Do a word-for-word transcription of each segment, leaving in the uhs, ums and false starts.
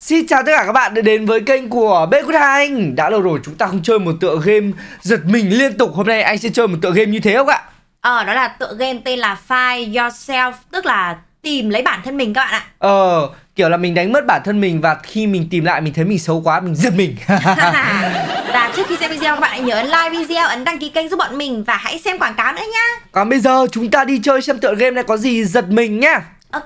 Xin chào tất cả các bạn đã đến với kênh của bqThanh. Đã lâu rồi chúng ta không chơi một tựa game giật mình liên tục. Hôm nay anh sẽ chơi một tựa game như thế không ạ? Ờ, đó là tựa game tên là Find Yourself, tức là tìm lấy bản thân mình các bạn ạ. Ờ, kiểu là mình đánh mất bản thân mình và khi mình tìm lại mình thấy mình xấu quá, mình giật mình. Và trước khi xem video các bạn hãy nhớ ấn like video, ấn đăng ký kênh giúp bọn mình và hãy xem quảng cáo nữa nhá. Còn bây giờ chúng ta đi chơi xem tựa game này có gì giật mình nhá. Ok.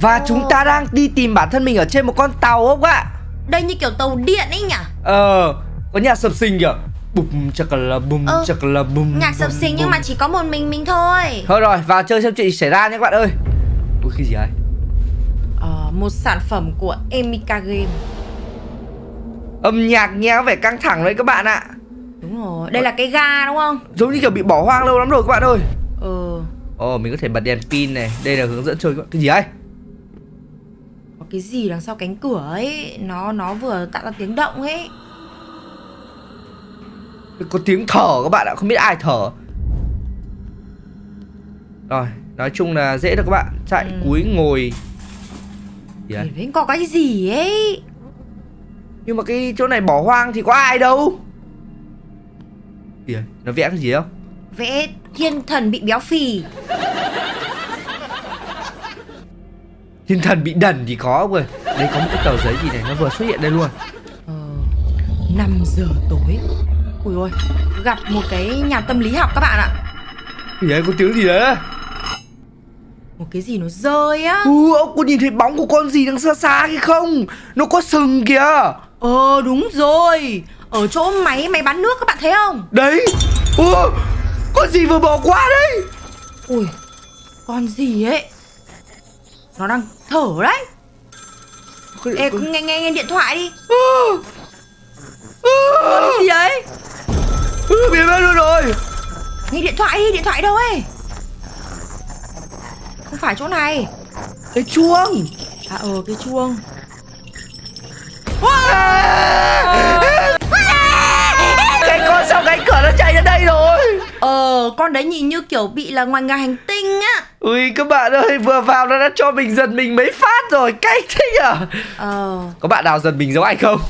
Và oh. chúng ta đang đi tìm bản thân mình ở trên một con tàu không ạ? Đây như kiểu tàu điện ấy nhỉ? Ờ, có nhạc sập sinh kìa. Bùm chắc là bùm ờ, chắc là bùm. Nhạc sập sinh nhưng mà chỉ có một mình mình thôi. Thôi rồi, vào chơi xem chuyện xảy ra nhé các bạn ơi. Ui cái gì ấy? Ờ, một sản phẩm của Emika Game. Âm nhạc nghe có vẻ căng thẳng đấy các bạn ạ. Đúng rồi, đây ờ. là cái ga đúng không? Giống như kiểu bị bỏ hoang lâu lắm rồi các bạn ơi. Ờ. Ờ, mình có thể bật đèn pin này. Đây là hướng dẫn chơi các bạn. Cái gì ấy? Cái gì đằng sau cánh cửa ấy, nó nó vừa tạo ra tiếng động ấy. Có tiếng thở các bạn ạ, không biết ai thở. Rồi, nói chung là dễ được các bạn. Chạy ừ. cúi ngồi. Đấy, có cái gì ấy. Nhưng mà cái chỗ này bỏ hoang thì có ai đâu. Đấy, nó vẽ cái gì không? Vẽ thiên thần bị béo phì. Thiên thần bị đần thì có rồi. Đây có một cái tờ giấy gì này, nó vừa xuất hiện đây luôn. Ờ, năm giờ tối. Ui ôi, gặp một cái nhà tâm lý học các bạn ạ. Đấy, có tiếng gì đấy. Một cái gì nó rơi á. Ừ, ông có nhìn thấy bóng của con gì đang xa xa hay không? Nó có sừng kìa. Ờ, đúng rồi. Ở chỗ máy máy bán nước các bạn thấy không? Đấy. Ủa, con gì vừa bỏ qua đấy. Ui, con gì ấy. Nó đang thở đấy. Ê, nghe, nghe nghe điện thoại đi. À, à, Con gì đấy? Biến mất luôn rồi. Nghe điện thoại đi, điện thoại đâu ấy? Không phải chỗ này. Cái chuông. À ờ, cái chuông. à, à, à, à, Cái con sau cánh cửa nó chạy đến đây rồi. Ờ, con đấy nhìn như kiểu bị là ngoài ngoài hành tinh á. Ui các bạn ơi, vừa vào nó đã cho mình giật mình mấy phát rồi, cay thế nhở. Ờ, có bạn nào giật mình giống anh không?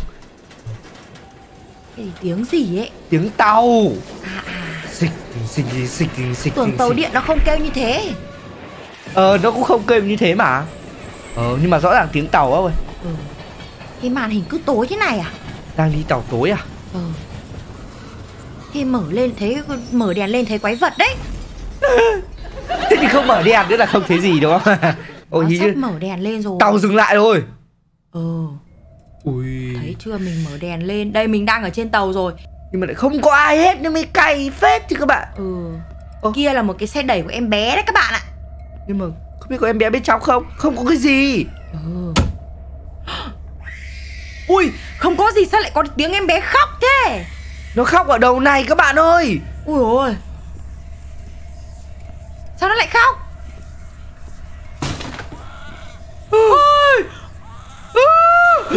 Cái tiếng gì ấy? Tiếng tàu. À à. Xịch, xịch, xịch, xịch. Tưởng tàu điện nó không kêu như thế. Ờ, nó cũng không kêu như thế mà. Ờ, nhưng mà rõ ràng tiếng tàu á ơi. Ừ. Cái màn hình cứ tối thế này à? Đang đi tàu tối à? Ờ. Thế mở lên thấy, mở đèn lên thấy quái vật đấy. Thế thì không mở đèn nữa là không thấy gì đúng không? Ôi, sắp như... mở đèn lên rồi. Tàu dừng lại rồi. Ừ. Ui. Thấy chưa, mình mở đèn lên. Đây mình đang ở trên tàu rồi. Nhưng mà lại không có ai hết nên mới cay phết chứ các bạn. Ừ. Ô. Kia là một cái xe đẩy của em bé đấy các bạn ạ. Nhưng mà không biết có em bé bên trong không? Không có cái gì. Ừ. Ui, không có gì sao lại có tiếng em bé khóc thế? Nó khóc ở đầu này các bạn ơi. Ui ôi. Sao nó lại khóc? Ôi.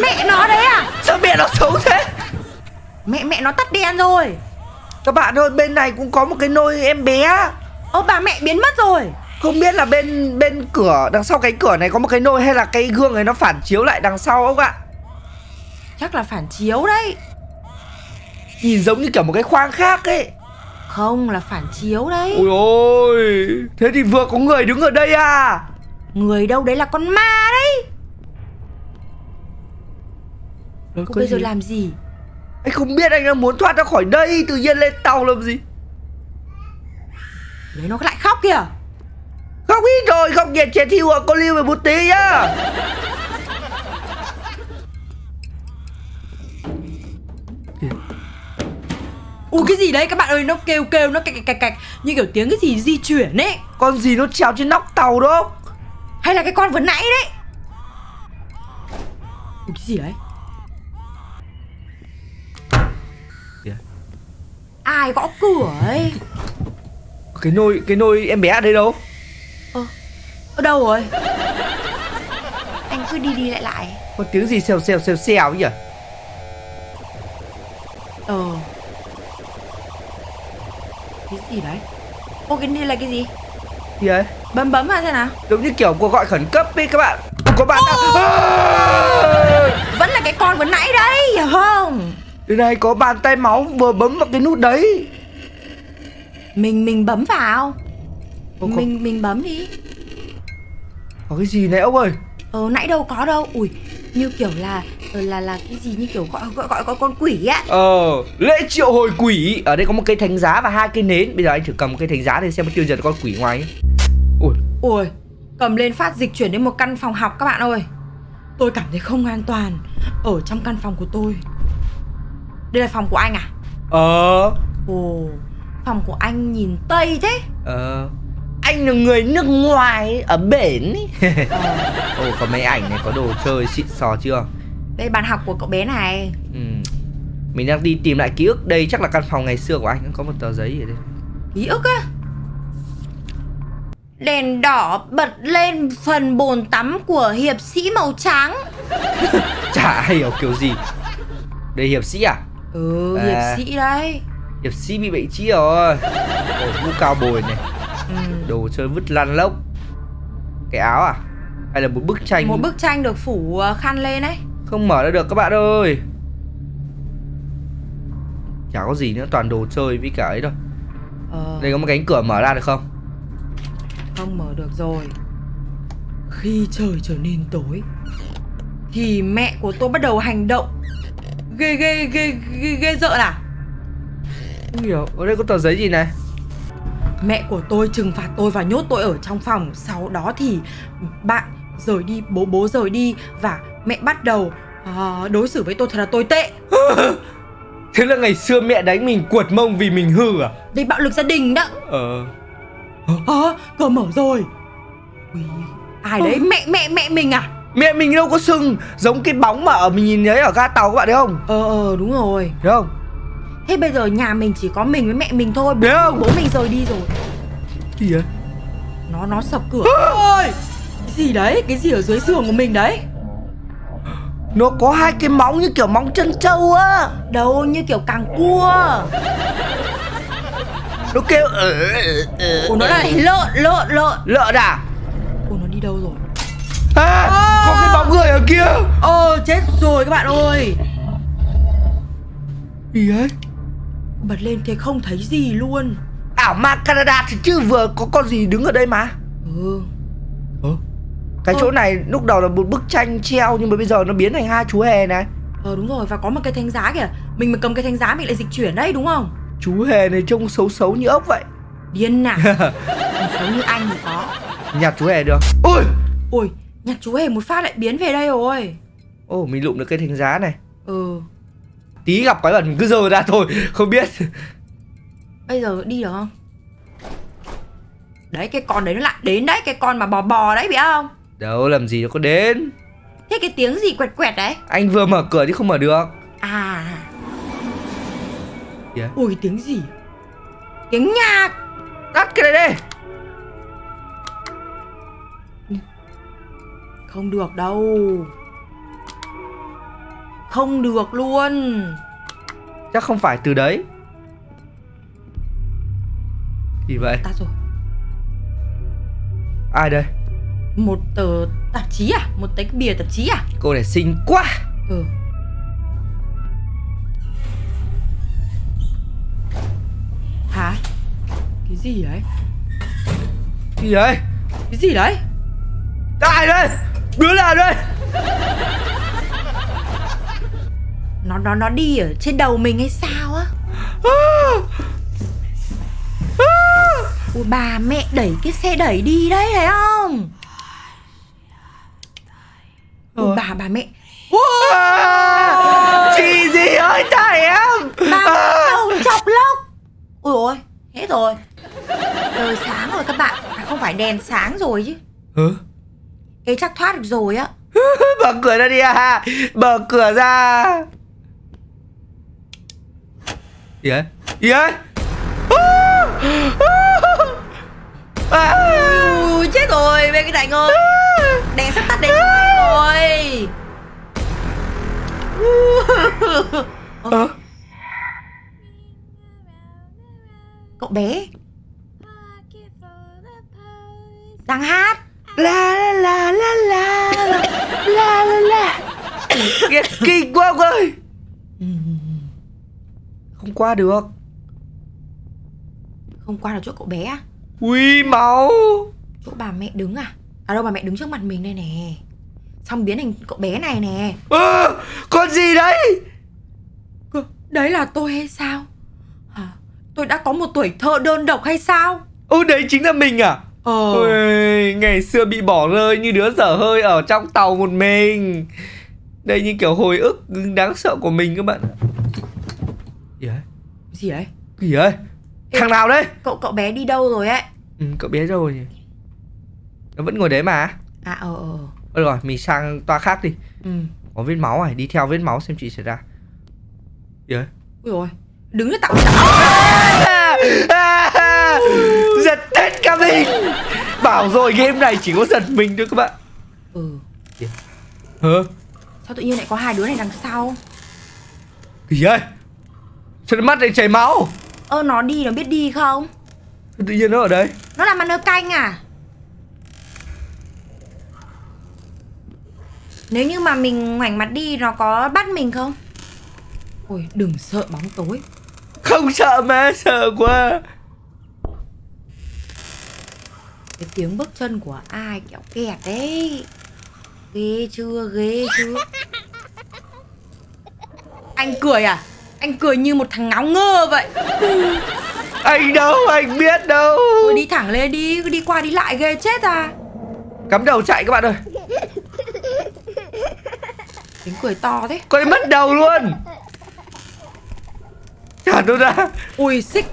Mẹ nó đấy à? Sao mẹ nó xấu thế? Mẹ mẹ nó tắt đèn rồi. Các bạn ơi, bên này cũng có một cái nôi em bé. Ô, bà mẹ biến mất rồi. Không biết là bên bên cửa, đằng sau cánh cửa này có một cái nôi hay là cái gương này nó phản chiếu lại đằng sau không ạ? Chắc là phản chiếu đấy. Nhìn giống như kiểu một cái khoang khác ấy. Không, là phản chiếu đấy. Ôi ôi, thế thì vừa có người đứng ở đây à? Người đâu đấy là con ma đấy. Cô bây giờ làm gì? Anh không biết, anh đang muốn thoát ra khỏi đây. Tự nhiên lên tàu làm gì? Đấy, nó lại khóc kìa. Khóc ít rồi, khóc nhiệt trẻ thiêu à, cô lưu về một tí nhá. Ui cái gì đấy các bạn ơi, nó kêu kêu, nó cạch cạch cạch như kiểu tiếng cái gì di chuyển ấy. Con gì nó trèo trên nóc tàu đúng không? Hay là cái con vừa nãy đấy? Ui cái gì đấy? Yeah. Ai gõ cửa ấy? Cái nôi, cái nôi em bé ở đây đâu? Ờ, ở đâu rồi? Anh cứ đi đi lại lại. Có tiếng gì xèo xèo xèo xèo ấy nhỉ? Ờ, cái gì đấy? Ô, cái này là cái gì? Gì đấy? Bấm bấm vào xem nào. Giống như kiểu cuộc gọi khẩn cấp ấy các bạn. của bạn đã... à! Vẫn là cái con vừa nãy đấy không? Đây này, có bàn tay máu vừa bấm vào cái nút đấy. Mình mình bấm vào. Ô, mình có... mình bấm đi. Có cái gì này ông ơi? Ờ nãy đâu có đâu. Ui, như kiểu là là là cái gì, như kiểu gọi gọi gọi, gọi con quỷ á. Ờ, lễ triệu hồi quỷ. Ở đây có một cây thánh giá và hai cây nến. Bây giờ anh thử cầm một cây thánh giá để xem có tiêu diệt con quỷ ngoài ấy. Ui. Ôi, cầm lên phát dịch chuyển đến một căn phòng học các bạn ơi. Tôi cảm thấy không an toàn ở trong căn phòng của tôi. Đây là phòng của anh à? Ờ. Ồ, phòng của anh nhìn tây thế. Ờ. Anh là người nước ngoài ở bển ấy. Ồ, có máy ảnh này, có đồ chơi xịn sò chưa? Đây bàn học của cậu bé này. Ừ. Mình đang đi tìm lại ký ức. Đây chắc là căn phòng ngày xưa của anh. Có một tờ giấy ở đây. Ký ức á? Đèn đỏ bật lên phần bồn tắm của hiệp sĩ màu trắng. Chả ai hiểu kiểu gì. Đây hiệp sĩ à? Ừ, à, hiệp sĩ đấy. Hiệp sĩ bị bệnh trí rồi. Ồ, mũ cao bồi này. Ừ. Đồ chơi vứt lăn lốc. Cái áo à? Hay là một bức tranh? Một bức tranh được phủ khăn lên đấy. Không mở ra được các bạn ơi. Chả có gì nữa, toàn đồ chơi với cả ấy thôi. ờ. Đây có một cánh cửa mở ra được không? Không mở được rồi. Khi trời trở nên tối thì mẹ của tôi bắt đầu hành động ghê ghê ghê ghê ghê rợn à? Không hiểu. Ở đây có tờ giấy gì này? Mẹ của tôi trừng phạt tôi và nhốt tôi ở trong phòng. Sau đó thì bạn rời đi, bố bố rời đi và mẹ bắt đầu uh, đối xử với tôi thật là tồi tệ. Thế là ngày xưa mẹ đánh mình cuột mông vì mình hư à? Đây bạo lực gia đình đó. Ờ. Ờ, cửa mở rồi. Ui, ai đấy? Mẹ mẹ mẹ mình à? Mẹ mình đâu có sưng, giống cái bóng mà ở mình nhìn thấy ở ga tàu các bạn thấy không? Ờ ờ đúng rồi. Đúng không? Thế bây giờ nhà mình chỉ có mình với mẹ mình thôi. Bố, không? Bố mình rời đi rồi. Gì vậy? Nó nó sập cửa. Ôi! Cái gì đấy? Cái gì ở dưới giường của mình đấy? Nó có hai cái móng như kiểu móng chân trâu á. Đâu như kiểu càng cua. Nó kêu ở của nó là lợn lợn lợn lợn à? Ủa nó đi đâu rồi? À, à, có cái bóng người ở kia. Ờ chết rồi các bạn ơi. Gì ấy? Bật lên thì không thấy gì luôn. Ảo ma Canada thì chứ vừa có con gì đứng ở đây mà. Ừ. Ờ. Cái ờ. chỗ này lúc đầu là một bức tranh treo nhưng mà bây giờ nó biến thành hai chú hề này. Ờ đúng rồi, và có một cái thanh giá kìa. Mình mà cầm cái thanh giá mình lại dịch chuyển đấy đúng không? Chú hề này trông xấu xấu như ốc vậy. Điên nào. Xấu như anh thì có. Nhặt chú hề được. Ôi. Ôi, nhặt chú hề một phát lại biến về đây rồi. Ồ, mình lụm được cái thánh giá này. Ừ. Tí gặp quái vật mình cứ dơ ra thôi, không biết. Bây giờ đi được không? Đấy, cái con đấy nó lại đến đấy, cái con mà bò bò đấy, biết không? Đâu, làm gì nó có đến. Thế cái tiếng gì quẹt quẹt đấy? Anh vừa mở cửa chứ không mở được. À. Yeah. Ôi, tiếng gì? Tiếng nhạc. Tắt cái này đi. Không được đâu. Không được luôn. Chắc không phải từ đấy. Gì vậy? Tắt rồi. Ai đây? Một tờ tạp chí à? Một tấm bìa tạp chí à? Cô này xinh quá. Ừ. Hả? Cái gì đấy? Cái gì đấy? Cái gì đấy? Ai đây? Đứa nào đây? Nó nó nó đi ở trên đầu mình hay sao á? Ôi bà mẹ đẩy cái xe đẩy đi đấy thấy không? Ôi ừ. bà bà mẹ. Chị gì ơi tại em. Bà đầu chọc lốc. Ôi ôi hết rồi. Trời sáng rồi các bạn. À, không phải đèn sáng rồi chứ. Ừ. Ê chắc thoát được rồi á. Mở cửa ra đi à. Mở cửa ra. Gì ấy? Gì ấy? Ui, chết rồi, bên cái Thành ơi. Đèn sắp tắt đèn rồi. Ờ. Cậu bé đang hát la la la la la. La la la. Ghét kinh quá ông ơi. Không qua được. Không qua được chỗ cậu bé à? Ui máu. Chỗ bà mẹ đứng à? À đâu, bà mẹ đứng trước mặt mình đây nè. Xong biến thành cậu bé này nè. Ơ à, con gì đấy? Đấy là tôi hay sao? À, tôi đã có một tuổi thơ đơn độc hay sao? Ừ đấy chính là mình à? Ờ. Ôi, ngày xưa bị bỏ rơi như đứa dở hơi ở trong tàu một mình. Đây như kiểu hồi ức đáng sợ của mình các bạn. Gì đấy? Gì đấy? Gì đấy? Ê, thằng nào đấy? Cậu cậu bé đi đâu rồi ấy? Ừ, cậu bé đâu rồi? Nó vẫn ngồi đấy mà. À ờ ờ. Ôi rồi, mình sang toa khác đi. Ừ. Có vết máu này, đi theo vết máu xem chuyện xảy ra. Gì đấy? Ui rồi, đứng nó tặng. Giật tết cả mình. Bảo rồi game này chỉ có giật mình thôi các bạn. Ừ. Gì? Hả? Sao tự nhiên lại có hai đứa này đằng sau? Gì đấy? Sao mắt này chảy máu? Ơ nó đi nó biết đi không? Tự nhiên nó ở đây. Nó làm ăn ở canh à? Nếu như mà mình ngoảnh mặt đi nó có bắt mình không? Ôi đừng sợ bóng tối. Không sợ mà sợ quá. Cái tiếng bước chân của ai kẹo kẹt đấy. Ghê chưa ghê chưa. Anh cười à? Anh cười như một thằng ngáo ngơ vậy. Anh đâu, anh biết đâu. Thôi đi thẳng lên đi, cứ đi qua đi lại ghê chết à. Cắm đầu chạy các bạn ơi. Tiếng cười to thế. Coi mất đầu luôn. Chả đâu ra. Ui xích.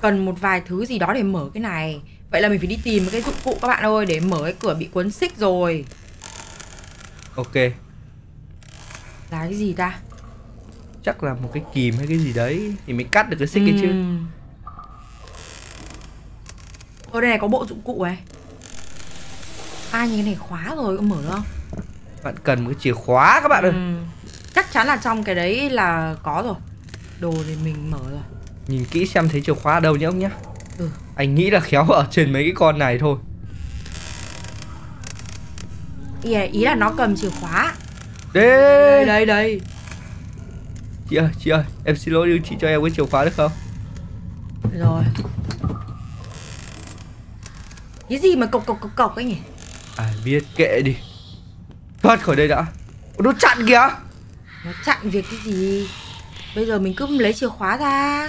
Cần một vài thứ gì đó để mở cái này. Vậy là mình phải đi tìm một cái dụng cụ các bạn ơi. Để mở cái cửa bị cuốn xích rồi. Ok. Là cái gì ta? Chắc là một cái kìm hay cái gì đấy thì mình cắt được cái xích ừ. Kia chứ. Ở đây này có bộ dụng cụ này. Ai như cái này khóa rồi, mở được không? Bạn cần một cái chìa khóa các bạn ừ. Ơi. Chắc chắn là trong cái đấy là có rồi. Đồ thì mình mở rồi. Nhìn kỹ xem thấy chìa khóa ở đâu nhá ông nhá. Ừ. Anh nghĩ là khéo ở trên mấy cái con này thôi. Yeah, ý là nó cầm chìa khóa. Đây đây đây. Chị ơi, chị ơi, em xin lỗi đi, chị cho em cái chìa khóa được không? Rồi. Cái gì mà cộc cộc cộc cộc ấy nhỉ? Ai biết, kệ đi. Thoát khỏi đây đã. Nó chặn kìa. Nó chặn việc cái gì? Bây giờ mình cứ lấy chìa khóa ra.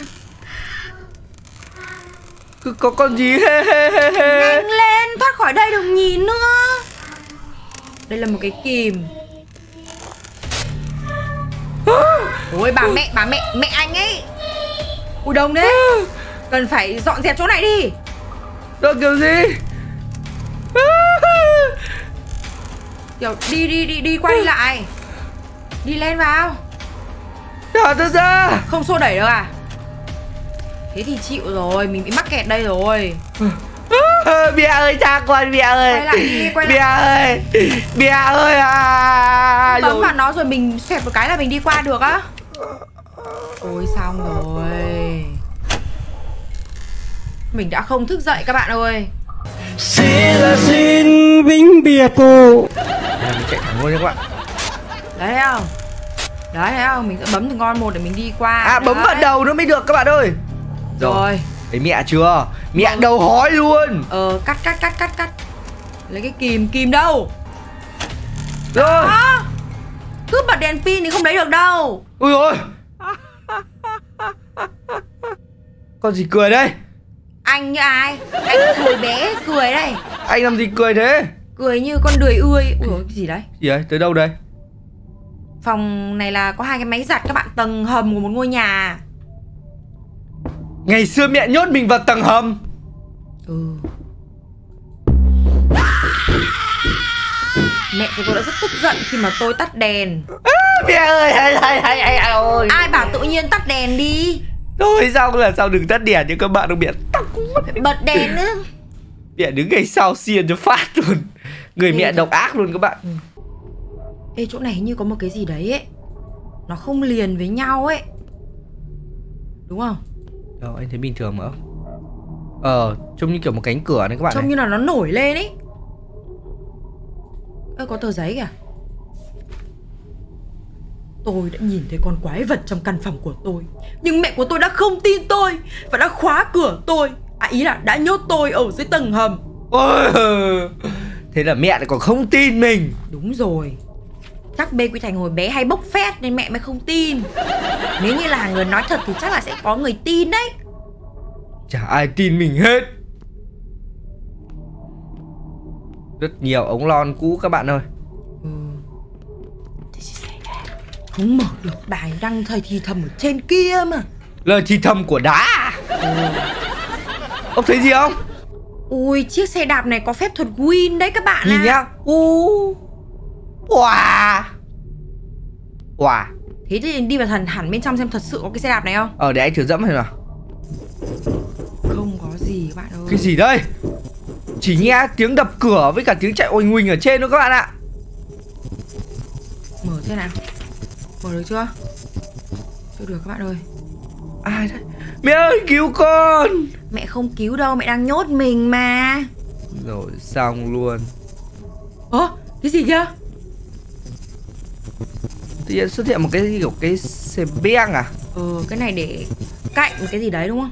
Cứ có con gì. Nhanh lên, thoát khỏi đây đừng nhìn nữa. Đây là một cái kìm. Ôi bà mẹ, bà mẹ, mẹ anh ấy. Ui đông đấy. Cần phải dọn dẹp chỗ này đi. Được kiểu gì? Kiểu đi đi đi đi qua đi lại. Đi lên vào. Thả tôi ra. Không xô đẩy được à? Thế thì chịu rồi, mình bị mắc kẹt đây rồi. Bia ơi cha con, bia ơi. Quay lại đi, quay bia lại. Bia ơi, bia ơi à. Bấm vào nó rồi mình xẹp một cái là mình đi qua được á. Ôi xong rồi. Mình đã không thức dậy các bạn ơi. Xin là xin vĩnh biệt cô. Mình chạy thẳng luôn các bạn. Đấy thấy không? Đấy thấy không? Mình sẽ bấm từ ngon một để mình đi qua. À đấy. Bấm vào đầu nó mới được các bạn ơi. Rồi, rồi. Đấy mẹ chưa? Mẹ vâng. Đầu hói luôn. Ờ cắt cắt cắt cắt cắt. Lấy cái kìm, kìm đâu? Rồi. À, cứ bật đèn pin thì không lấy được đâu. Ui ôi. Con gì cười đây? Anh như ai? Anh hồi bé cười đây. Anh làm gì cười thế? Cười như con đười ươi. Ui ôi cái gì đấy? Gì đấy? Tới đâu đây? Phòng này là có hai cái máy giặt các bạn, tầng hầm của một ngôi nhà. Ngày xưa mẹ nhốt mình vào tầng hầm. Ừ. Mẹ của tôi đã rất tức giận khi mà tôi tắt đèn. À, mẹ ơi, hay, hay, hay, hay, ơi. Ai bảo tự nhiên tắt đèn đi. Thôi sao là sao đừng tắt đèn nhưng các bạn không biết tắt cũng bật đèn nữa. Mẹ đứng ngay sau xiên cho phát luôn. Người ê, mẹ độc ác luôn các bạn. Ừ. Ê chỗ này hình như có một cái gì đấy ấy. Nó không liền với nhau ấy. Đúng không? Đâu, anh thấy bình thường mà. Ờ, trông như kiểu một cánh cửa này các bạn. Trông này. Như là nó nổi lên ấy. Ơ, có tờ giấy kìa. Tôi đã nhìn thấy con quái vật trong căn phòng của tôi, nhưng mẹ của tôi đã không tin tôi và đã khóa cửa tôi. À, ý là đã nhốt tôi ở dưới tầng hầm. Ôi, thế là mẹ lại còn không tin mình. Đúng rồi. Chắc bqThanh hồi bé hay bốc phét nên mẹ mới không tin. Nếu như là người nói thật thì chắc là sẽ có người tin đấy. Chả ai tin mình hết. Rất nhiều ống lon cũ các bạn ơi. Ừ. Không mở được, bài đang thầy thì thầm ở trên kia mà. Lời thì thầm của đá. Ừ. Ông thấy gì không? Ui, chiếc xe đạp này có phép thuật win đấy các bạn ạ. Nhìn nhá. Ú. Wow. Wow. Thế thì đi vào thần hẳn bên trong xem thật sự có cái xe đạp này không? Ờ, để anh thử dẫm xem nào. Không có gì các bạn ơi. Cái gì đây? Chỉ nghe tiếng đập cửa với cả tiếng chạy oanh oanh ở trên thôi các bạn ạ. Mở thế nào? Mở được chưa? Chưa được các bạn ơi. Ai đấy? Mẹ ơi cứu con. Mẹ không cứu đâu, mẹ đang nhốt mình mà. Rồi xong luôn. Ơ, cái gì kia? Tự nhiên xuất hiện một cái kiểu cái xe beng à? Ừ, cái này để cạnh cái gì đấy đúng không?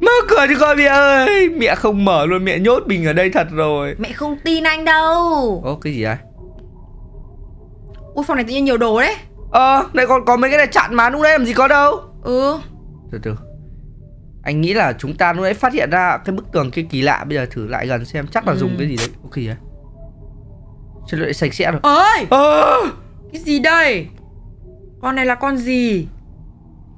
Mở cửa đi coi mẹ ơi. Mẹ không mở luôn, mẹ nhốt mình ở đây thật rồi. Mẹ không tin anh đâu. Ơ, cái gì đấy? Ui, phòng này tự nhiên nhiều đồ đấy. Ờ, này còn có mấy cái này chặn mà, lúc đấy làm gì có đâu. Ừ. Từ từ. Anh nghĩ là chúng ta lúc nãy phát hiện ra cái bức tường kia kỳ lạ. Bây giờ thử lại gần xem, chắc là ừ. dùng cái gì đấy. Ok đấy. Chất lượng sạch sẽ rồi. Ơi à. Cái gì đây? Con này là con gì?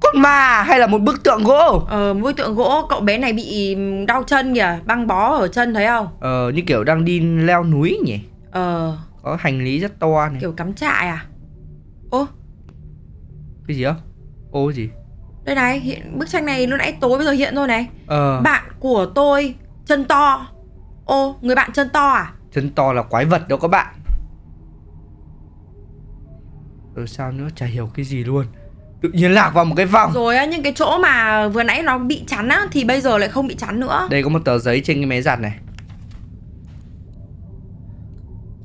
Con ma hay là một bức tượng gỗ? Ờ, một bức tượng gỗ. Cậu bé này bị đau chân kìa, băng bó ở chân thấy không? Ờ, như kiểu đang đi leo núi nhỉ. Ờ. Có hành lý rất to này. Kiểu cắm trại à? Ô, cái gì không? Ô gì? Đây này, hiện bức tranh này lúc nãy tối bây giờ hiện rồi này. Ờ. Bạn của tôi chân to. Ô, người bạn chân to à? Chân to là quái vật đâu các bạn. Rồi sao nữa, chả hiểu cái gì luôn. Tự nhiên lạc vào một cái vòng. Rồi á, những cái chỗ mà vừa nãy nó bị chắn á thì bây giờ lại không bị chắn nữa. Đây có một tờ giấy trên cái máy giặt này.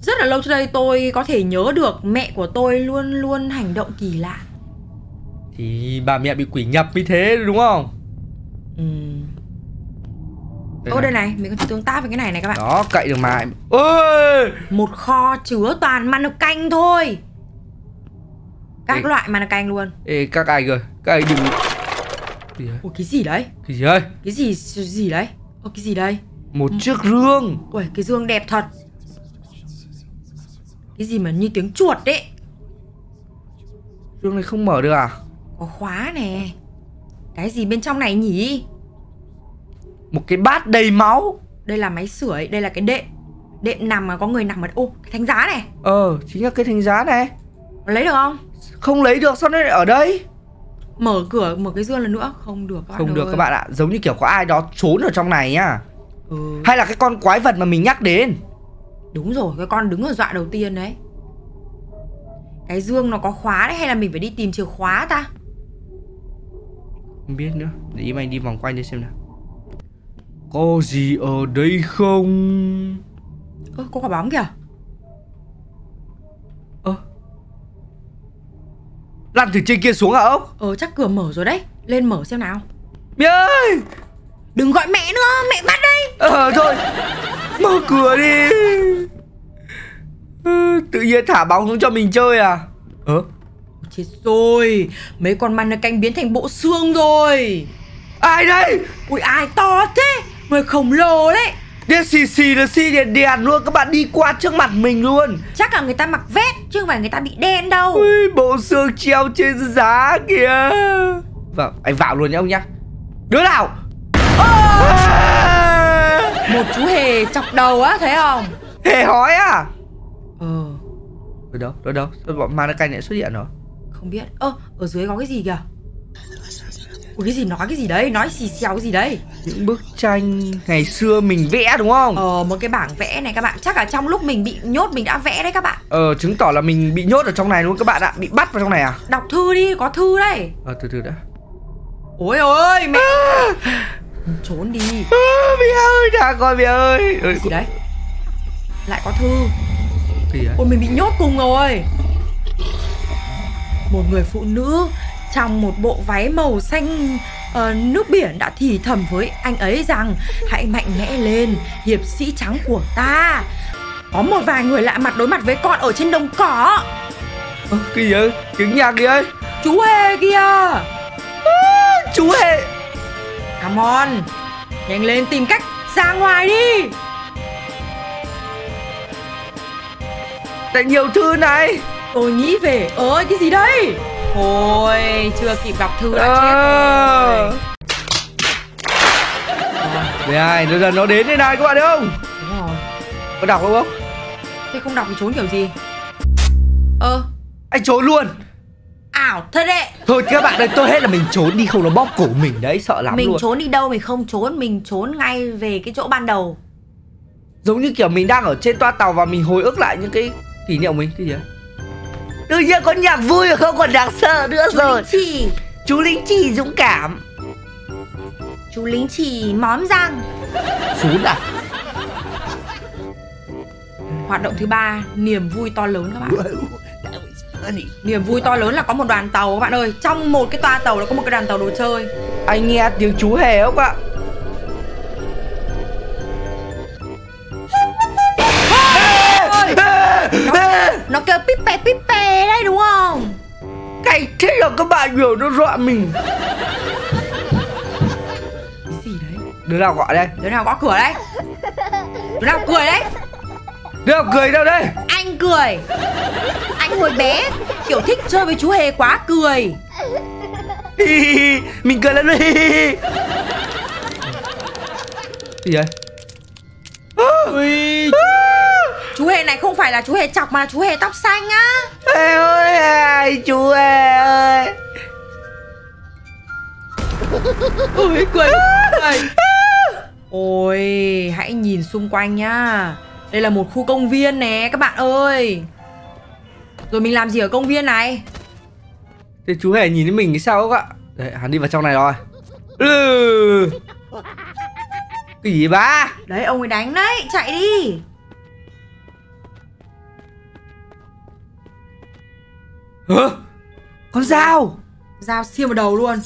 Rất là lâu trước đây tôi có thể nhớ được mẹ của tôi luôn luôn hành động kỳ lạ. Thì bà mẹ bị quỷ nhập như thế đúng không? Ừ. Ô, đây này, mình có thể tương tác với cái này này các bạn. Đó, cậy được mà. Ôi! Một kho chứa toàn mano canh thôi. Các Ê. loại mano canh luôn. Ê, các anh ơi, các anh đừng. Ủa, cái gì đấy? Cái gì đấy? Cái gì gì đấy? Ô, cái gì đây? Một ừ. chiếc rương. Ui, cái rương đẹp thật. Cái gì mà như tiếng chuột đấy. Rương này không mở được à? Có khóa nè. Cái gì bên trong này nhỉ? Một cái bát đầy máu. Đây là máy sưởi, đây là cái đệm. Đệm nằm mà có người nằm ở đây. Ô, cái thánh giá này. Ờ, chính là cái thánh giá này. Lấy được không? Không lấy được, sao nó lại ở đây? Mở cửa, mở cái rương lần nữa. Không được các bạn. Không ơi. Được các bạn ạ, giống như kiểu có ai đó trốn ở trong này nhá. Ừ. Hay là cái con quái vật mà mình nhắc đến. Đúng rồi, cái con đứng ở dọa đầu tiên đấy. Cái dương nó có khóa đấy, hay là mình phải đi tìm chìa khóa ta? Không biết nữa, để ý mày đi vòng quanh đi xem nào. Có gì ở đây không? Ơ, có quả bóng kìa. Ơ, lăn từ trên kia xuống hả Ốc? Ờ, chắc cửa mở rồi đấy, lên mở xem nào. Mẹ ơi! Đừng gọi mẹ nữa, mẹ bắt đây. Ờ, thôi, mở cửa đi. Tự nhiên thả bóng xuống cho mình chơi à? Ờ? Chết rồi, mấy con man canh biến thành bộ xương rồi. Ai đây? Ui, ai to thế? Người khổng lồ đấy. Đen xì xì là xì đèn đèn luôn. Các bạn đi qua trước mặt mình luôn. Chắc là người ta mặc vest chứ không phải người ta bị đen đâu. Ui, bộ xương treo trên giá kìa. Vâng, anh vào luôn nhá ông nhá. Đứa nào? À! Một chú hề chọc đầu á, thấy không? Hề hói à? Ờ. Ở đâu? Ở đâu? Bọn ma canh lại xuất hiện rồi. Không biết. Ơ, ờ, ở dưới có cái gì kìa? Ủa, cái gì nói cái gì đấy? Nói xì xèo cái gì đấy? Những bức tranh ngày xưa mình vẽ đúng không? Ờ, một cái bảng vẽ này các bạn. Chắc là trong lúc mình bị nhốt mình đã vẽ đấy các bạn. Ờ, chứng tỏ là mình bị nhốt ở trong này luôn các bạn ạ. Bị bắt vào trong này à? Đọc thư đi, có thư đây. Ờ, từ từ đã. Ôi ôi, mẹ. À. Trốn đi. À, mẹ ơi, đã coi mẹ ơi. Cái gì đấy? Lại có thư. Ôi, mình bị nhốt cùng rồi. một người phụ nữ trong một bộ váy màu xanh uh, nước biển đã thì thầm với anh ấy rằng: hãy mạnh mẽ lên, hiệp sĩ trắng của ta. Có một vài người lạ mặt đối mặt với con ở trên đồng cỏ. Ờ, cái gì ấy? Tiếng nhạc gì ấy? Chú Hề kìa! À, chú Hề! Come on! Nhanh lên tìm cách ra ngoài đi! Tại nhiều thư này! Tôi nghĩ về... ơi cái gì đây? Ôi, chưa kịp đọc thư đã chết rồi. Này, nó nó đến đây này các bạn thấy không? Đúng rồi. Có đọc không không? Thế không đọc thì trốn kiểu gì? Ờ, anh trốn luôn. Ảo thật đấy. Thôi các bạn ơi, tôi hết là mình trốn đi, không nó bóp cổ mình đấy, sợ lắm mình luôn. Mình trốn đi đâu, mình không trốn, mình trốn ngay về cái chỗ ban đầu. Giống như kiểu mình đang ở trên toa tàu và mình hồi ức lại những cái kỷ niệm mình. Cái gì đấy? Tự nhiên có nhạc vui mà không còn đáng sợ nữa chú rồi. Chú lính chì. Chú lính chì dũng cảm. Chú lính chì móm răng. Xuống à? Hoạt động thứ ba, niềm vui to lớn các bạn. Niềm vui to lớn là có một đoàn tàu các bạn ơi. Trong một cái toa tàu nó có một cái đoàn tàu đồ chơi. Anh nghe tiếng chú Hề không ạ? Nó, nó kêu pipe pipe đấy đúng không? Cái thế là các bạn hiểu nó dọa mình. Cái gì đấy? Đứa nào gọi đây? Đứa nào gõ cửa đây? Đứa nào cười đấy? Đứa nào cười đâu đây? Anh cười. Anh hồi bé kiểu thích chơi với chú Hề quá, cười. Mình cười lên. Gì vậy? Ui, chú Hề này không phải là chú Hề chọc mà là chú Hề tóc xanh á. Ê ơi, ai, chú Hề ơi. Ôi, cười, cười. Ôi, hãy nhìn xung quanh nhá. Đây là một khu công viên nè các bạn ơi. Rồi mình làm gì ở công viên này? Thế chú Hề nhìn thấy mình thì sao các bạn? Đấy, hắn đi vào trong này rồi. Ừ. Cái gì ba? Đấy, ông ấy đánh đấy, chạy đi. Hả? Con dao. Dao xiên vào đầu luôn.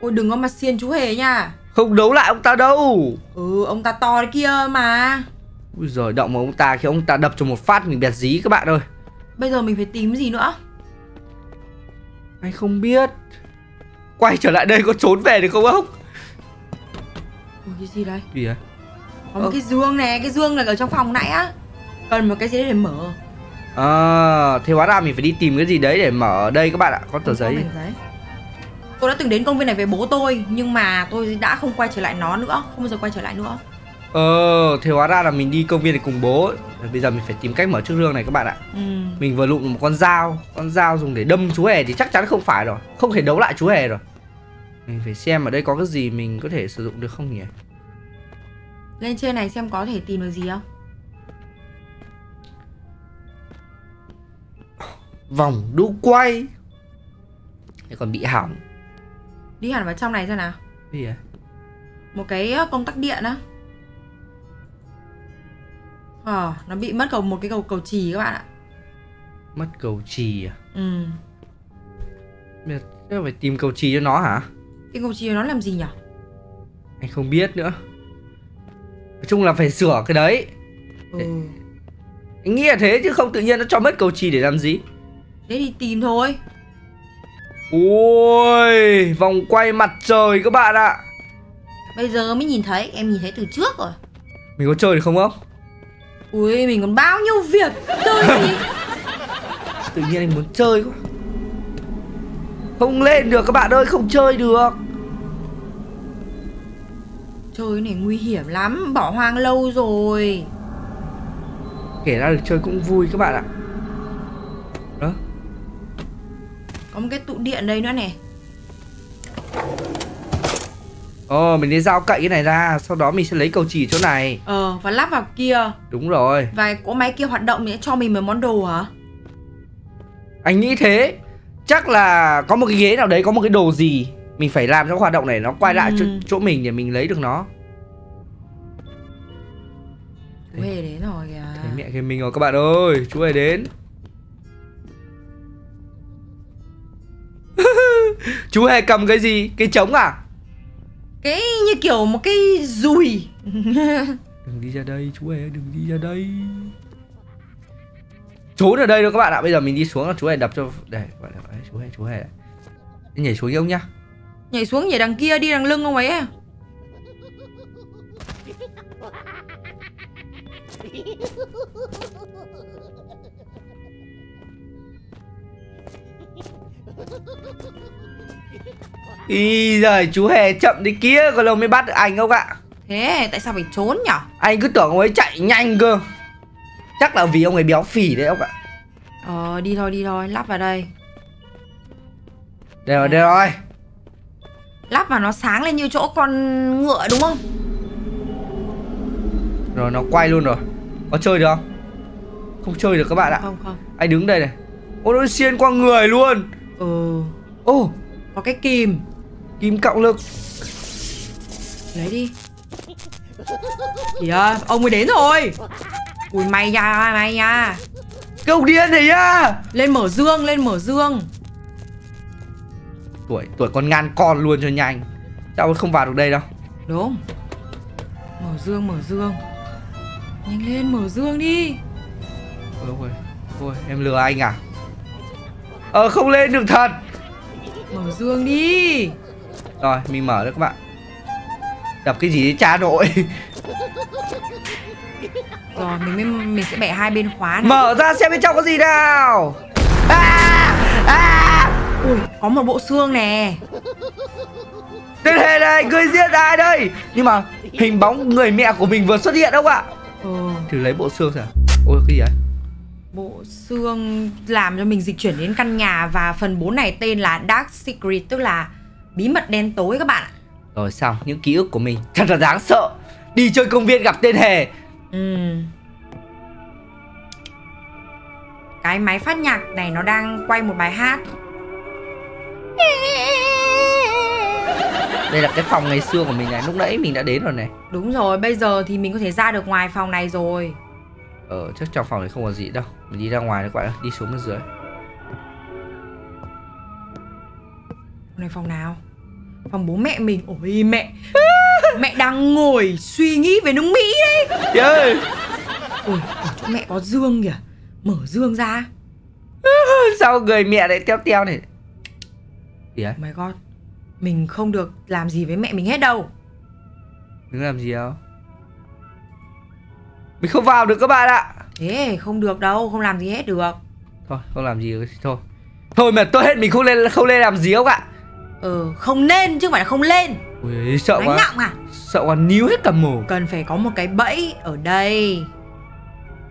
Ôi đừng có mà xiên chú Hề nha. Không đấu lại ông ta đâu. Ừ, ông ta to đấy kia mà. Ui giời, động vào ông ta khi ông ta đập cho một phát mình bẹt dí các bạn ơi. Bây giờ mình phải tìm gì nữa? Anh không biết. Quay trở lại đây có trốn về được không Ốc? Ôi cái gì đây? Gì vậy? Có một cái dương nè, cái dương là ở trong phòng nãy á. Cần một cái gì để mở. À, thế hóa ra mình phải đi tìm cái gì đấy để mở đây các bạn ạ. Có tờ giấy. Tôi đã từng đến công viên này với bố tôi, nhưng mà tôi đã không quay trở lại nó nữa. Không bao giờ quay trở lại nữa. Ờ, thế hóa ra là mình đi công viên này cùng bố. Bây giờ mình phải tìm cách mở chiếc rương này các bạn ạ. ừ. Mình vừa lụm một con dao. Con dao dùng để đâm chú Hề thì chắc chắn không phải rồi. Không thể đấu lại chú Hề rồi. Mình phải xem ở đây có cái gì mình có thể sử dụng được không nhỉ. Lên trên này xem có thể tìm được gì không. Vòng đu quay. Thế còn bị hỏng. Đi hẳn vào trong này xem nào. Cái gì vậy? Một cái công tắc điện á. Ờ, nó bị mất cầu, một cái cầu cầu chì các bạn ạ. Mất cầu chì à? Ừ. Bây giờ phải tìm cầu chì cho nó hả? Tìm cầu chì cho nó làm gì nhỉ? Anh không biết nữa. Nói chung là phải sửa cái đấy. Ừ. Để... anh nghĩ là thế chứ không tự nhiên nó cho mất cầu chì để làm gì? Thế thì tìm thôi. Ôi, vòng quay mặt trời các bạn ạ. Bây giờ mới nhìn thấy, em nhìn thấy từ trước rồi. Mình có chơi được không không? Ui, mình còn bao nhiêu việc. Chơi gì? Tự nhiên anh muốn chơi quá. Không lên được các bạn ơi, không chơi được. Chơi này nguy hiểm lắm, bỏ hoang lâu rồi. Kể ra được chơi cũng vui các bạn ạ. Đó. Có một cái tụ điện đây nữa nè. Ờ, mình lấy dao cậy cái này ra, sau đó mình sẽ lấy cầu chỉ chỗ này. Ờ, và lắp vào kia. Đúng rồi. Và cỗ máy kia hoạt động để cho mình một món đồ hả? Anh nghĩ thế. Chắc là có một cái ghế nào đấy, có một cái đồ gì mình phải làm cho hoạt động này nó quay ừ. lại chỗ, chỗ mình để mình lấy được nó. Chú Hề đến rồi kìa. Thấy mẹ kìa mình rồi các bạn ơi. Chú Hề đến. Chú Hề cầm cái gì? Cái trống à? Cái như kiểu một cái dùi. Đừng đi ra đây chú Hề, đừng đi ra đây. Trốn ở đây đâu các bạn ạ. Bây giờ mình đi xuống là chú Hề đập cho. Để bạn ấy, chú Hề, chú Hề đấy. Nhảy xuống đi ông nhá. Nhảy xuống, nhảy đằng kia đi, đằng lưng ông ấy. Ý giời, chú Hề chậm đi kia, còn lâu mới bắt anh không ạ. Thế tại sao phải trốn nhở? Anh cứ tưởng ông ấy chạy nhanh cơ. Chắc là vì ông ấy béo phì đấy ông ạ. Ờ đi thôi, đi thôi, lắp vào đây. Đây rồi, đây rồi. Lắp vào nó sáng lên như chỗ con ngựa đúng không? Rồi nó quay luôn rồi. Có chơi được không? Không chơi được các bạn ạ. Không không. Anh đứng đây này. Ô nó xuyên qua người luôn. Ừ. Ô oh. Có cái kìm. Kìm cộng lực. Lấy đi. Kìa à, ông ấy đến rồi. Ui may nha, may nha. Cái ông điên này nha. Lên mở dương, lên mở dương. Tuổi, tuổi con ngan con luôn cho nhanh. Cháu không vào được đây đâu. Đúng. Mở dương, mở dương. Nhanh lên mở dương đi. Ôi ôi, ôi em lừa anh à? Ờ không lên được thật. Mở dương đi. Rồi mình mở được các bạn. Đập cái gì đấy cha nội. Rồi mình mới, mình sẽ bẻ hai bên khóa này. Mở ra xem bên trong có gì nào. À, à. Ui có một bộ xương nè. Tên Hề này, người giết ai đây? Nhưng mà hình bóng người mẹ của mình vừa xuất hiện đâu ạ. Ừ. Thử lấy bộ xương xem. Ôi cái gì đấy? Bộ xương làm cho mình dịch chuyển đến căn nhà. Và phần bốn này tên là Dark Secret, tức là bí mật đen tối các bạn ạ. Rồi xong, những ký ức của mình thật là đáng sợ. Đi chơi công viên gặp tên Hề. Ừ. Cái máy phát nhạc này nó đang quay một bài hát. Đây là cái phòng ngày xưa của mình này. Lúc nãy mình đã đến rồi này. Đúng rồi, bây giờ thì mình có thể ra được ngoài phòng này rồi. Ờ, chắc trong phòng này không có gì đâu. Mình đi ra ngoài được các bạn ạ, đi xuống bên dưới. Phòng này phòng nào? Phòng bố mẹ mình. Ôi mẹ. Mẹ đang ngồi suy nghĩ về nước Mỹ đấy. Yeah. Ôi, ở chỗ mẹ có dương kìa. Mở dương ra. Sao người mẹ lại teo teo này? Yeah. Oh my god. Mình không được làm gì với mẹ mình hết đâu. Mình làm gì đâu? Mình không vào được các bạn ạ. Thế không được đâu, không làm gì hết được. Thôi, không làm gì được, thôi. Thôi mà tôi hết, mình không lên không lên làm gì không ạ. Ừ, không nên chứ không phải là không lên. Ui, sợ quá. Ngọng à? Sợ quá níu hết cả mồm. Cần phải có một cái bẫy ở đây.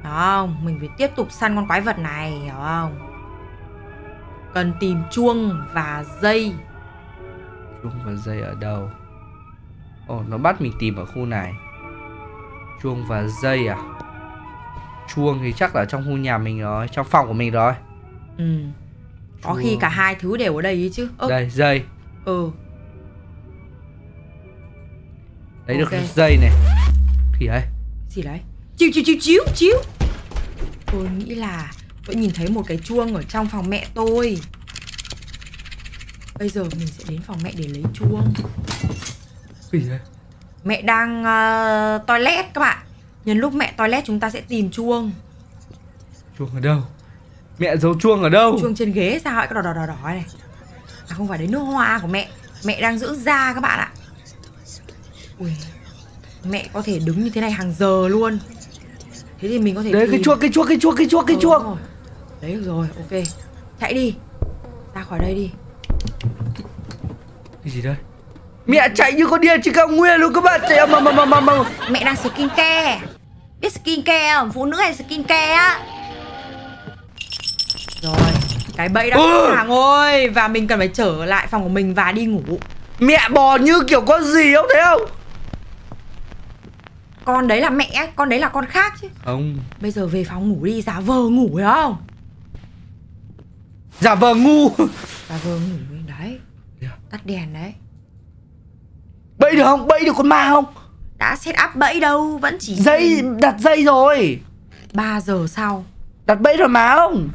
Hiểu không? Mình phải tiếp tục săn con quái vật này, hiểu không? Cần tìm chuông và dây. Chuông và dây ở đâu? Ồ, nó bắt mình tìm ở khu này. Chuông và dây à? Chuông thì chắc là trong khu nhà mình rồi, trong phòng của mình rồi. Ừ. Có chuông. Khi cả hai thứ đều ở đây ý chứ. Ơ. Đây, dây. Ừ. Lấy okay. Được dây này. Thì đấy. Gì đấy? Chiu chiu chiu chiu chiu. Tôi nghĩ là tôi nhìn thấy một cái chuông ở trong phòng mẹ tôi. Bây giờ mình sẽ đến phòng mẹ để lấy chuông. Cái gì đấy? Mẹ đang uh, toilet các bạn. Nhân lúc mẹ toilet chúng ta sẽ tìm chuông. Chuông ở đâu? Mẹ giấu chuông ở đâu? Chuông trên ghế sao ấy, cái đỏ đỏ đỏ đỏ này. À không phải, đấy nước hoa của mẹ. Mẹ đang dưỡng da các bạn ạ. Ui, mẹ có thể đứng như thế này hàng giờ luôn. Thế thì mình có thể đấy tìm... cái chuông, cái chuông, cái chuông, cái chuông, cái chuông. Rồi. Đấy rồi, ok. Chạy đi. Ra khỏi đây đi. Cái gì đây? Mẹ chạy như con điên, chị cao nguyên luôn các bạn. Chạy mà mà mà mà mà. Mẹ đang skincare. Biết skincare không? Phụ nữ hay skincare á. Rồi, cái bẫy đã sẵn sàng rồi. Và mình cần phải trở lại phòng của mình và đi ngủ. Mẹ bò như kiểu con gì không thấy không? Con đấy là mẹ, con đấy là con khác chứ. Không. Bây giờ về phòng ngủ đi, giả vờ ngủ hiểu không? Giả vờ ngu. Giả vờ ngủ đấy. Tắt đèn đấy. Bẫy được không? Bẫy được con ma không? Đã set up bẫy đâu, vẫn chỉ... Dây, đặt dây rồi. Ba giờ sau. Đặt bẫy rồi má không?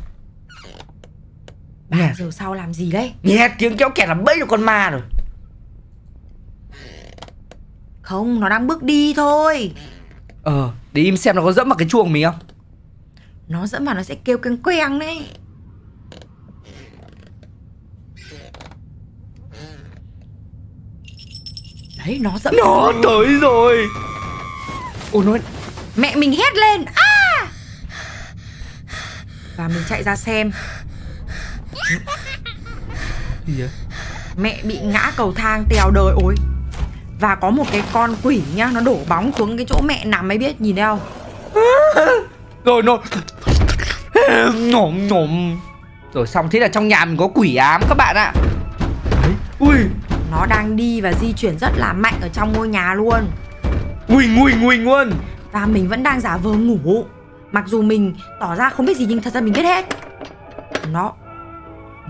Ba giờ sau làm gì đấy? Nghe tiếng kéo kẹt là bẫy được con ma rồi. Không, nó đang bước đi thôi. Ờ, để im xem nó có dẫm vào cái chuông mình không. Nó dẫm vào nó sẽ kêu keng queng đấy. Đấy, nó dẫm. Nó tới rồi. Ôi nó... Mẹ mình hét lên à! Và mình chạy ra xem. Gì vậy? Mẹ bị ngã cầu thang tèo đời. Ôi. Và có một cái con quỷ nhá, nó đổ bóng xuống cái chỗ mẹ nằm mới biết, nhìn thấy không? Rồi nó nhổm nhổm. Rồi xong, thế là trong nhà mình có quỷ ám các bạn ạ. Đấy. Ui. Nó đang đi và di chuyển rất là mạnh ở trong ngôi nhà luôn. Nguỳnh nguỳnh nguỳnh luôn. Và mình vẫn đang giả vờ ngủ. Mặc dù mình tỏ ra không biết gì nhưng thật ra mình biết hết. Nó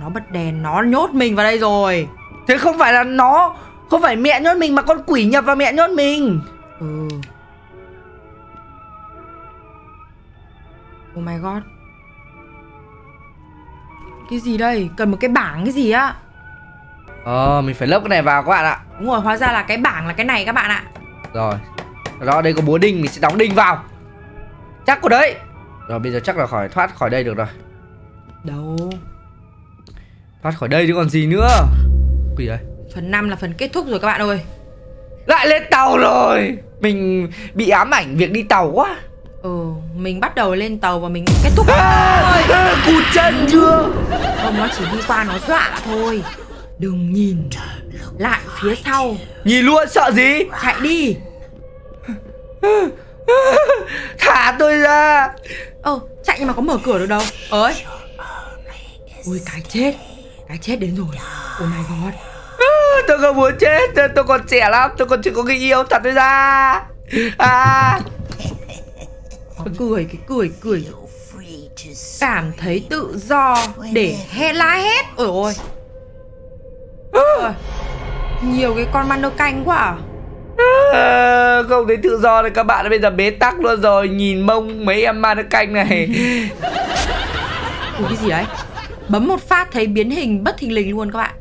Nó bật đèn, nó nhốt mình vào đây rồi. Thế không phải là nó, không phải mẹ nhốt mình mà con quỷ nhập vào mẹ nhốt mình. Ừ. Oh my god. Cái gì đây? Cần một cái bảng cái gì á. Ờ, mình phải lấp cái này vào các bạn ạ. Đúng rồi, hóa ra là cái bảng là cái này các bạn ạ. Rồi. Đó, đây có búa đinh, mình sẽ đóng đinh vào. Chắc có đấy. Rồi bây giờ chắc là khỏi thoát khỏi đây được rồi. Đâu. Thoát khỏi đây chứ còn gì nữa. Quỷ đấy. Phần năm là phần kết thúc rồi các bạn ơi. Lại lên tàu rồi. Mình bị ám ảnh việc đi tàu quá. Ừ, mình bắt đầu lên tàu và mình kết thúc. À, à, cụt chân chưa? Không, nó chỉ đi qua nó dọa thôi. Đừng nhìn lại phía sau. Nhìn luôn sợ gì? Chạy đi. Thả tôi ra. Ờ, chạy nhưng mà có mở cửa được đâu. Ơi. Ui, cái chết. Cái chết đến rồi. Oh my god. À, tôi không muốn chết. Tôi, tôi còn trẻ lắm. Tôi còn chưa có người yêu. Thả tôi ra. À. Cười, cái cười, cười. Cảm thấy tự do để he la hét. Ôi ôi. À, nhiều cái con man nơ canh quá à? À, không thấy tự do này các bạn. Bây giờ bế tắc luôn rồi. Nhìn mông mấy em man nơ canh này. Ủa, cái gì đấy? Bấm một phát thấy biến hình bất thình lình luôn các bạn.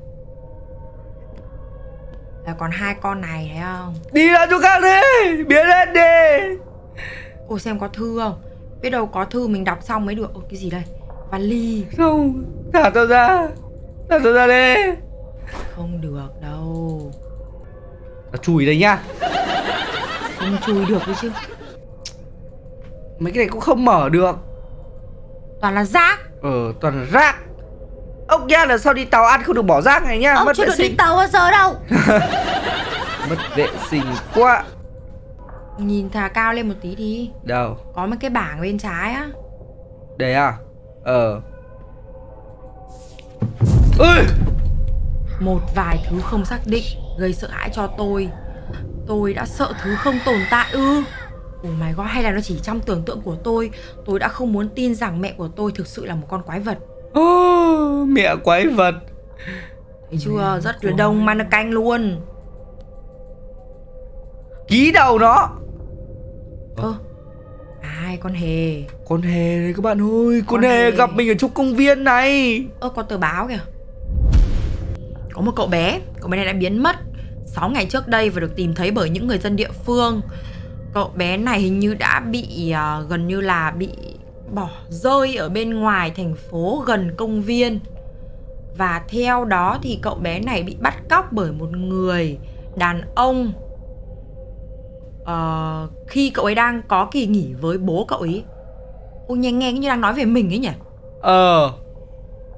Là còn hai con này thấy không? Đi ra chỗ khác đi. Biến lên đi. Ủa, xem có thư không? Biết đâu có thư mình đọc xong mới được. Ủa, cái gì đây? Vali. Không, thả tôi ra. Thả tôi ra đi. Không được đâu. Nó chui đây nhá. Không chui được đấy chứ. Mấy cái này cũng không mở được. Toàn là rác. Ờ, toàn là rác. Ốc nhá, là sao đi tàu ăn không được bỏ rác này nhá. Ốc mất chưa vệ được sinh. Đi tàu bao giờ đâu. Mất vệ sinh quá. Nhìn thà cao lên một tí đi. Đâu? Có mấy cái bảng bên trái á. Đấy à? Ờ. Ui. Một vài thứ không xác định gây sợ hãi cho tôi. Tôi đã sợ thứ không tồn tại ư? Ủa mày gọi, hay là nó chỉ trong tưởng tượng của tôi. Tôi đã không muốn tin rằng mẹ của tôi thực sự là một con quái vật. Oh, mẹ quái vật. Thấy chưa? Rất là đông man canh luôn. Ký đầu nó. Ơ, ai? Con hề. Con hề đấy các bạn ơi. Con, con hề, hề gặp mình ở trong công viên này. Ơ, có tờ báo kìa. Có một cậu bé. Cậu bé này đã biến mất sáu ngày trước đây và được tìm thấy bởi những người dân địa phương. Cậu bé này hình như đã bị uh, gần như là bị bỏ rơi ở bên ngoài thành phố gần công viên. Và theo đó thì cậu bé này bị bắt cóc bởi một người đàn ông. Uh, khi cậu ấy đang có kỳ nghỉ với bố cậu ấy. Ôi, nghe nghe như đang nói về mình ấy nhỉ. Ờ.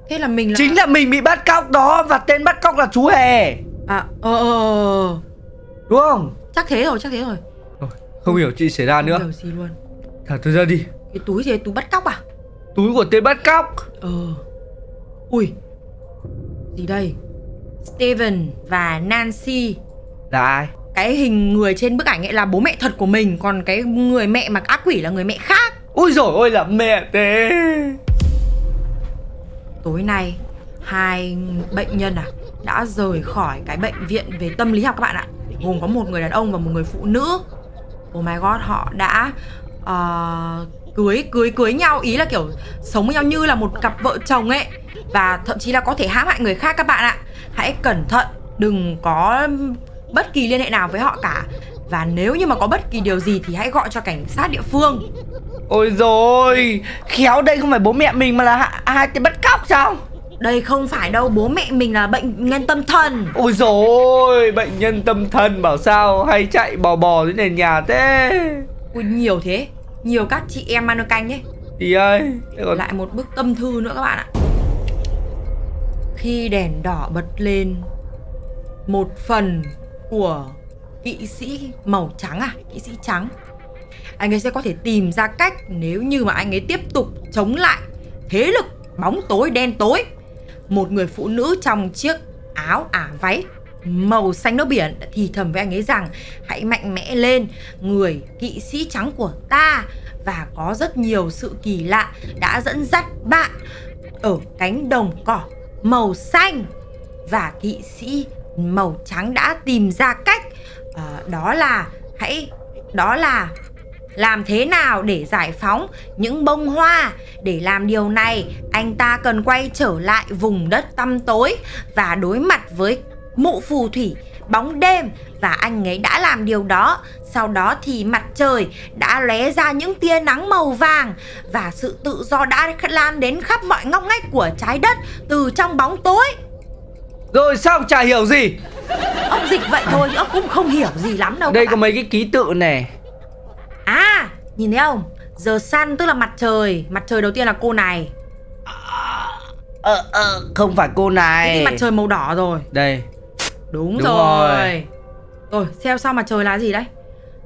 Thế là mình là... Chính là mình bị bắt cóc đó. Và tên bắt cóc là chú Hề. À, ờ, ờ. Đúng không? Chắc thế rồi, chắc thế rồi. Không hiểu chuyện xảy ra không nữa. Không hiểu gì luôn. Thả tôi ra đi. Cái túi gì? Túi bắt cóc à? Túi của tên bắt cóc. Ờ. Ui. Gì đây? Steven và Nancy. Là ai? Cái hình người trên bức ảnh ấy là bố mẹ thật của mình. Còn cái người mẹ mặc ác quỷ là người mẹ khác. Ôi dồi ôi là mẹ thế. Tối nay hai bệnh nhân à đã rời khỏi cái bệnh viện về tâm lý học các bạn ạ. Gồm có một người đàn ông và một người phụ nữ. Oh my god, họ đã uh, cưới cưới cưới nhau, ý là kiểu sống với nhau như là một cặp vợ chồng ấy. và thậm chí là có thể hãm hại người khác các bạn ạ. Hãy cẩn thận, đừng có bất kỳ liên hệ nào với họ cả. Và nếu như mà có bất kỳ điều gì thì hãy gọi cho cảnh sát địa phương. Ôi rồi, khéo đây không phải bố mẹ mình mà là hai cái bắt cóc sao? Đây không phải đâu, bố mẹ mình là bệnh nhân tâm thần. Ôi rồi, bệnh nhân tâm thần bảo sao hay chạy bò bò dưới nền nhà thế. Ui nhiều thế, nhiều các chị em ăn canh ấy. Ý ơi còn... Lại một bức tâm thư nữa các bạn ạ. Khi đèn đỏ bật lên, một phần của kỵ sĩ màu trắng à, kỵ sĩ trắng, anh ấy sẽ có thể tìm ra cách nếu như mà anh ấy tiếp tục chống lại thế lực bóng tối đen tối. Một người phụ nữ trong chiếc áo ả váy màu xanh nước biển thì thầm với anh ấy rằng hãy mạnh mẽ lên, người kỵ sĩ trắng của ta. Và có rất nhiều sự kỳ lạ đã dẫn dắt bạn ở cánh đồng cỏ màu xanh. Và kỵ sĩ màu trắng đã tìm ra cách, uh, đó là hãy đó là làm thế nào để giải phóng những bông hoa. Để làm điều này, anh ta cần quay trở lại vùng đất tăm tối và đối mặt với mụ phù thủy bóng đêm. Và anh ấy đã làm điều đó. Sau đó thì mặt trời đã lóe ra những tia nắng màu vàng, và sự tự do đã lan đến khắp mọi ngóc ngách của trái đất từ trong bóng tối. Rồi sao chả hiểu gì? Ông dịch vậy thôi, ông cũng không hiểu gì lắm đâu. Đây có mấy cái ký tự này. À, nhìn thấy không? The Sun tức là mặt trời. Mặt trời đầu tiên là cô này. Ờ, ờ, không phải cô này. Cái mặt trời màu đỏ rồi. Đây. Đúng, Đúng rồi. rồi. Rồi, xem sau mặt trời là gì đấy.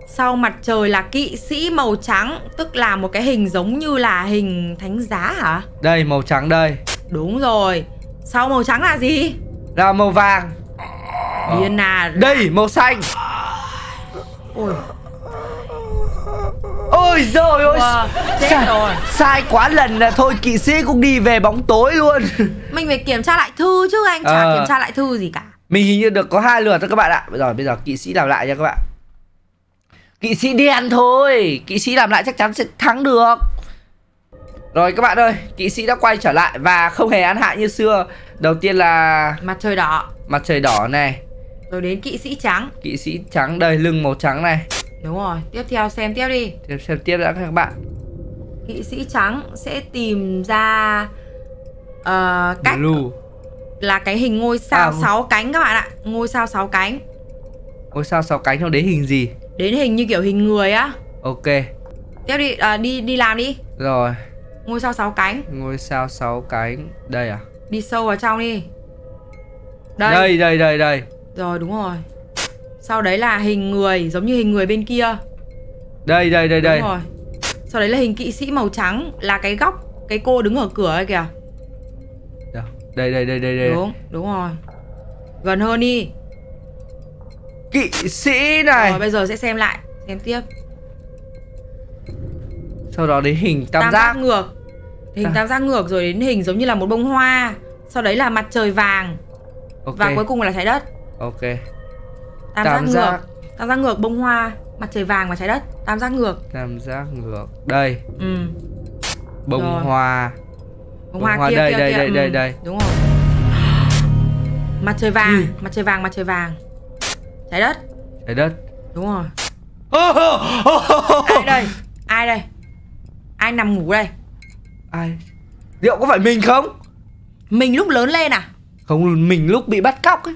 Sau mặt trời là kỵ sĩ màu trắng, tức là một cái hình giống như là hình thánh giá hả? Đây, màu trắng đây. Đúng rồi. Sau màu trắng là gì? Là màu vàng. Điên à. Đây, màu xanh. Ôi. Ôi giời ơi, wow, sai, rồi. sai quá lần là thôi kỵ sĩ cũng đi về bóng tối luôn. Mình phải kiểm tra lại thư chứ anh, chả ờ. kiểm tra lại thư gì cả. Mình hình như được có hai lượt thôi các bạn ạ. Rồi bây giờ kỵ sĩ làm lại nha các bạn. Kỵ sĩ đen thôi, kỵ sĩ làm lại chắc chắn sẽ thắng được. Rồi các bạn ơi, kỵ sĩ đã quay trở lại và không hề ăn hại như xưa. Đầu tiên là mặt trời đỏ. Mặt trời đỏ này. Rồi đến kỵ sĩ trắng. Kỵ sĩ trắng đây, lưng màu trắng này. Đúng rồi, tiếp theo xem tiếp đi. Tiếp xem tiếp đã các bạn. Kỵ sĩ trắng sẽ tìm ra uh, cách Blue. Là cái hình ngôi sao sáu à, cánh các bạn ạ. Ngôi sao sáu cánh. Ngôi sao sáu cánh nó đến hình gì? Đến hình như kiểu hình người á. Ok. Tiếp đi, uh, đi đi làm đi. Rồi. Ngôi sao sáu cánh. Ngôi sao sáu cánh. Đây à? Đi sâu vào trong đi. Đây. Đây đây đây đây. Rồi đúng rồi. Sau đấy là hình người, giống như hình người bên kia. Đây, đây, đây, đây. Đúng rồi. Sau đấy là hình kỵ sĩ màu trắng, là cái góc, cái cô đứng ở cửa ấy kìa. Đây, đây, đây, đây, đây. Đúng, đúng rồi. Gần hơn đi. Kỵ sĩ này. Rồi, bây giờ sẽ xem lại, xem tiếp. Sau đó đến hình tam, tam giác. giác ngược. Hình à. tam giác ngược, rồi đến hình giống như là một bông hoa. Sau đấy là mặt trời vàng. Okay. Và cuối cùng là trái đất. Ok. Tam, tam giác, giác ngược, tam giác ngược, bông hoa, mặt trời vàng và trái đất, tam giác ngược. Tam giác ngược, đây. Ừ. Bông rồi. hoa. Bông, bông hoa, hoa kia, đây, kia, đây, kia. đây, đây, ừ. đây. Đúng rồi. Mặt trời vàng, ừ. mặt trời vàng, mặt trời vàng. Trái đất. Trái đất. Đúng rồi. Ai đây? Ai đây? Ai nằm ngủ đây? Ai? Liệu có phải mình không? Mình lúc lớn lên à? Không, mình lúc bị bắt cóc ấy.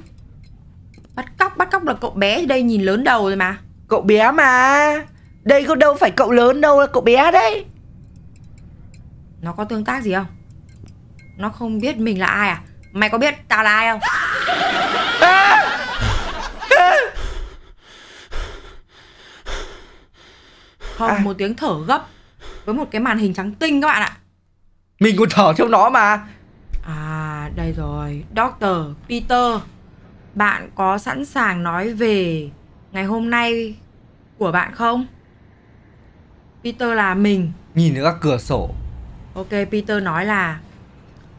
Bắt cóc, bắt cóc là cậu bé, đây nhìn lớn đầu rồi mà. Cậu bé mà. Đây có đâu phải cậu lớn đâu, là cậu bé đấy. Nó có tương tác gì không? Nó không biết mình là ai à? Mày có biết tao là ai không? À! À! Không, à. một tiếng thở gấp với một cái màn hình trắng tinh các bạn ạ. Mình còn thở theo nó mà. À, đây rồi. Doctor Peter, bạn có sẵn sàng nói về ngày hôm nay của bạn không? Peter là mình. Nhìn thấy các cửa sổ. Ok, Peter nói là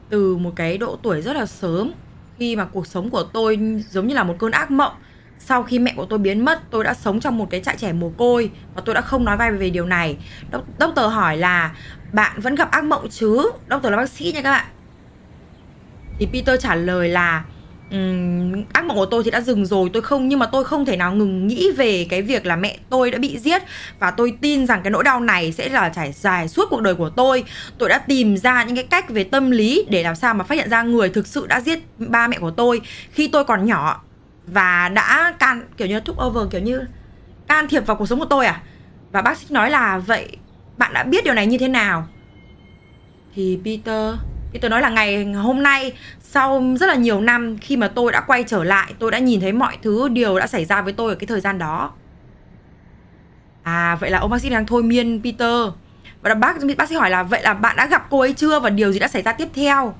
từ một cái độ tuổi rất là sớm, khi mà cuộc sống của tôi giống như là một cơn ác mộng. Sau khi mẹ của tôi biến mất, tôi đã sống trong một cái trại trẻ mồ côi và tôi đã không nói vai về điều này. Doctor hỏi là bạn vẫn gặp ác mộng chứ? Doctor là bác sĩ nha các bạn. Thì Peter trả lời là um, ác mộng của tôi thì đã dừng rồi, tôi không, nhưng mà tôi không thể nào ngừng nghĩ về cái việc là mẹ tôi đã bị giết. Và tôi tin rằng cái nỗi đau này sẽ là trải dài suốt cuộc đời của tôi. Tôi đã tìm ra những cái cách về tâm lý để làm sao mà phát hiện ra người thực sự đã giết ba mẹ của tôi khi tôi còn nhỏ, và đã can, kiểu như took over, kiểu như can thiệp vào cuộc sống của tôi. À, và bác sĩ nói là vậy bạn đã biết điều này như thế nào? Thì Peter Peter nói là ngày hôm nay, sau rất là nhiều năm, khi mà tôi đã quay trở lại, tôi đã nhìn thấy mọi thứ điều đã xảy ra với tôi ở cái thời gian đó. À, vậy là ông bác sĩ đang thôi miên Peter. Và bác, bác sĩ hỏi là vậy là bạn đã gặp cô ấy chưa, và điều gì đã xảy ra tiếp theo?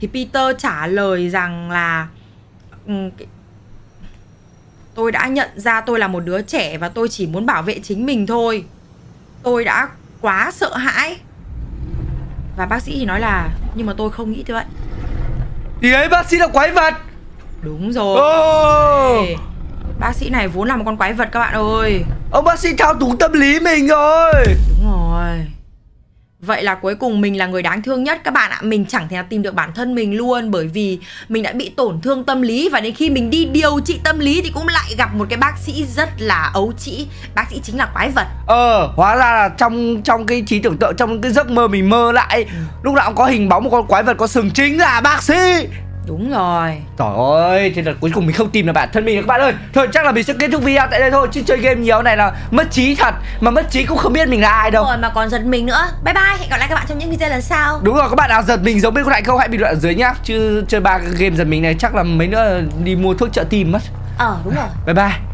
Thì Peter trả lời rằng là tôi đã nhận ra tôi là một đứa trẻ và tôi chỉ muốn bảo vệ chính mình thôi. Tôi đã quá sợ hãi. Và bác sĩ thì nói là nhưng mà tôi không nghĩ thế vậy. Thì ấy, bác sĩ là quái vật. Đúng rồi. Oh. Ê, bác sĩ này vốn là một con quái vật các bạn ơi. Ông bác sĩ thao túng tâm lý mình rồi. Đúng rồi. Vậy là cuối cùng mình là người đáng thương nhất các bạn ạ. Mình chẳng thể nào tìm được bản thân mình luôn, bởi vì mình đã bị tổn thương tâm lý. Và đến khi mình đi điều trị tâm lý thì cũng lại gặp một cái bác sĩ rất là ấu trĩ. Bác sĩ chính là quái vật. Ờ, hóa ra là trong trong cái trí tưởng tượng, trong cái giấc mơ mình mơ lại, ừ. lúc nào cũng có hình bóng một con quái vật có sừng chính là bác sĩ. Đúng rồi. Trời ơi, thế là cuối cùng mình không tìm được bản thân mình được các bạn ơi. Thôi chắc là mình sẽ kết thúc video tại đây thôi, chứ chơi game nhiều này là mất trí thật. Mà mất trí cũng không biết mình là ai đâu. Rồi mà còn giật mình nữa. Bye bye, hẹn gặp lại các bạn trong những video lần sau. Đúng rồi, các bạn nào giật mình giống bên con này không hãy bình luận ở dưới nhá. Chứ chơi ba game giật mình này chắc là mấy nữa đi mua thuốc trợ tim mất. Ờ đúng rồi. Bye bye.